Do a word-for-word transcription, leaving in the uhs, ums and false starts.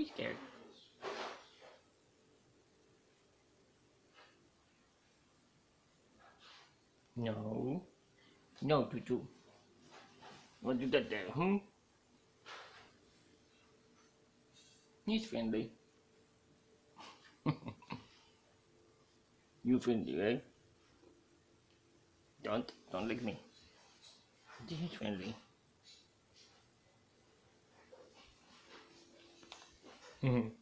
be scared. No. No, Tutu. What do that there, hmm? He's friendly. You friendly, right? Don't, don't lick me. This is friendly. Hmm.